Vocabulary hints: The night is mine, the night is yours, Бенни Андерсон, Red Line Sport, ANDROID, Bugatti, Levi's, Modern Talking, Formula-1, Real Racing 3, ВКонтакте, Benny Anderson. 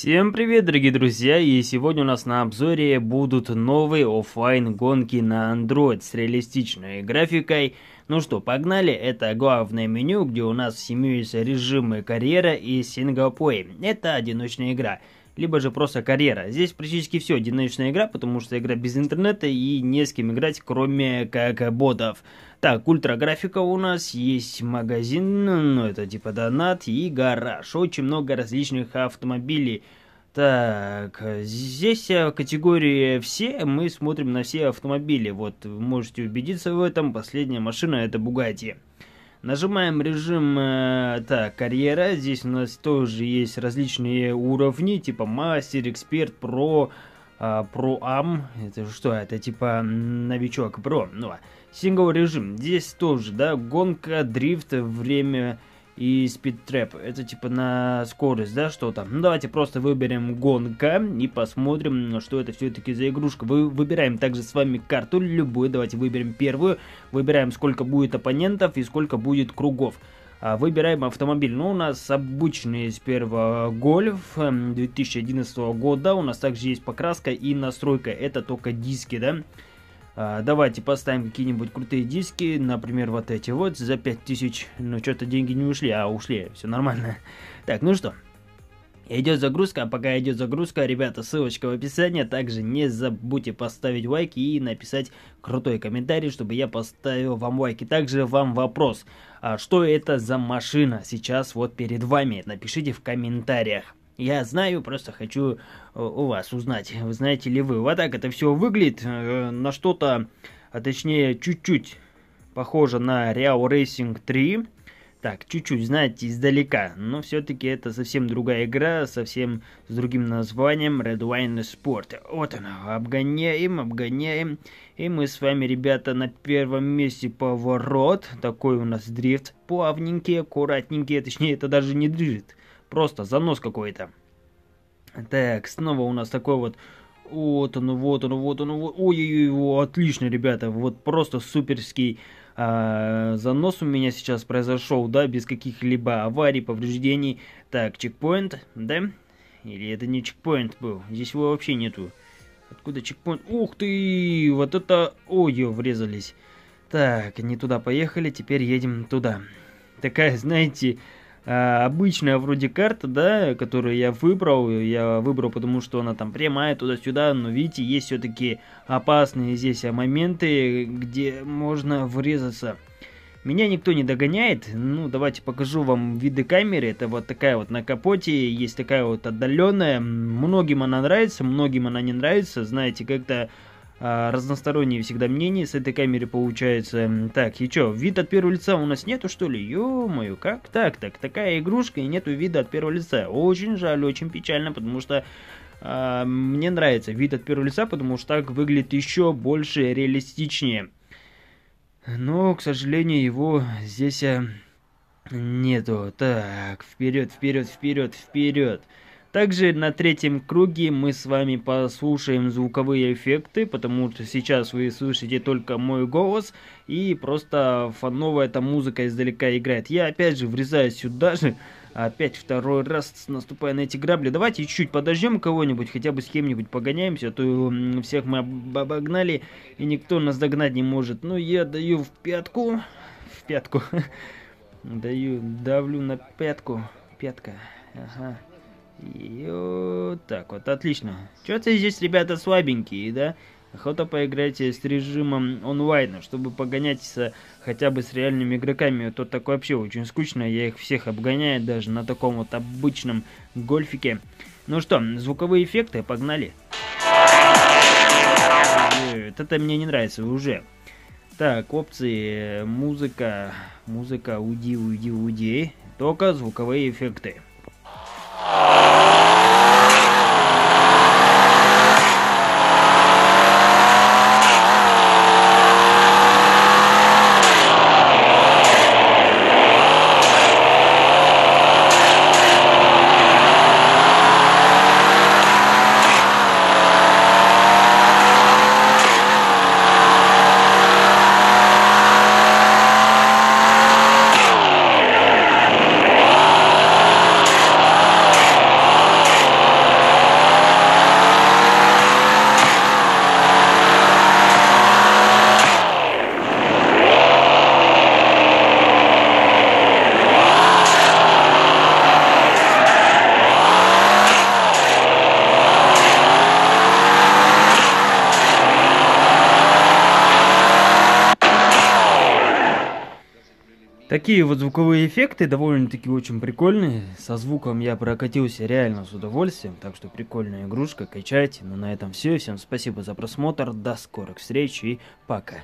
Всем привет, дорогие друзья, и сегодня у нас на обзоре будут новые офлайн гонки на Android с реалистичной графикой. Ну что, погнали, это главное меню, где у нас имеются режимы карьера и синглплей. Это одиночная игра, либо же просто карьера. Здесь практически все одиночная игра, потому что игра без интернета и не с кем играть, кроме как ботов. Так, ультра графика у нас, есть магазин, ну это типа донат, и гараж. Очень много различных автомобилей. Так, здесь категории все, мы смотрим на все автомобили. Вот, можете убедиться в этом, последняя машина это Bugatti. Нажимаем режим карьера, здесь у нас тоже есть различные уровни, типа мастер, эксперт, про-ам, это что, это типа новичок, про, ну, сингл режим, здесь тоже, да, гонка, дрифт, время и спидтрэп, это типа на скорость, да, что-то. Ну, давайте просто выберем гонка и посмотрим, что это все-таки за игрушка. Выбираем также с вами карту любую, давайте выберем первую, выбираем сколько будет оппонентов и сколько будет кругов. Выбираем автомобиль. Ну, у нас обычный сперва Golf 2011 года. У нас также есть покраска и настройка. Это только диски, да? Давайте поставим какие-нибудь крутые диски. Например, вот эти вот за 5000. Но что-то деньги не ушли, а ушли. Все нормально. Так, ну что. Идет загрузка. Пока идет загрузка, ребята, ссылочка в описании. Также не забудьте поставить лайк и написать крутой комментарий, чтобы я поставил вам лайк. И также вам вопрос. А что это за машина сейчас вот перед вами? Напишите в комментариях. Я знаю, просто хочу у вас узнать, знаете ли вы. Вот так это все выглядит на что-то, а точнее чуть-чуть похоже на Real Racing 3. Так, чуть-чуть, знаете, издалека, но все-таки это совсем другая игра, совсем с другим названием, Red Line Sport. Вот она, обгоняем, обгоняем, и мы с вами, ребята, на первом месте поворот, такой у нас дрифт, плавненький, аккуратненький, точнее, это даже не дрифт, просто занос какой-то. Так, снова у нас такой вот... Вот он, вот он, вот он, вот. Ой-ой-ой, отлично, ребята, вот просто суперский занос у меня сейчас произошел, да, без каких-либо аварий, повреждений. Так, чекпоинт, да? Или это не чекпоинт был? Здесь его вообще нету. Откуда чекпоинт? Ух ты, вот это... Ой, врезались. Так, не туда поехали, теперь едем туда. Такая, знаете... обычная вроде карта, да, которую я выбрал, потому что она там прямая, туда-сюда, но видите, есть все-таки опасные здесь моменты, где можно врезаться. Меня никто не догоняет, ну, давайте покажу вам виды камеры, это вот такая вот на капоте, есть такая вот отдаленная, многим она нравится, многим она не нравится, знаете, как-то... разносторонние всегда мнения с этой камеры получается. Так, и чё, вид от первого лица у нас нету, что ли? Ё-моё, как так? Так, такая игрушка и нету вида от первого лица. Очень жаль, очень печально, потому что мне нравится вид от первого лица, потому что так выглядит еще больше реалистичнее. Но, к сожалению, его здесь нету. Так, вперед, вперед, вперед, вперед. Также на третьем круге мы с вами послушаем звуковые эффекты, потому что сейчас вы слышите только мой голос, и просто фоновая эта музыка издалека играет. Я опять же врезаюсь сюда же, опять второй раз наступая на эти грабли. Давайте чуть-чуть подождем кого-нибудь, хотя бы с кем-нибудь погоняемся, а то всех мы обогнали, и никто нас догнать не может. Ну, я даю в пятку, давлю на пятку, пятка, ага. И вот так вот, отлично. Что-то здесь, ребята, слабенькие, да? Охота поиграть с режимом онлайна, чтобы погоняться хотя бы с реальными игроками. А то так вообще очень скучно, я их всех обгоняю даже на таком вот обычном гольфике. Ну что, звуковые эффекты, погнали. Это мне не нравится уже. Так, опции, музыка, музыка, уйди, уйди, уйди. Только звуковые эффекты. Такие вот звуковые эффекты довольно-таки очень прикольные. Со звуком я прокатился реально с удовольствием. Так что прикольная игрушка, качайте. Ну на этом все. Всем спасибо за просмотр. До скорых встреч и пока.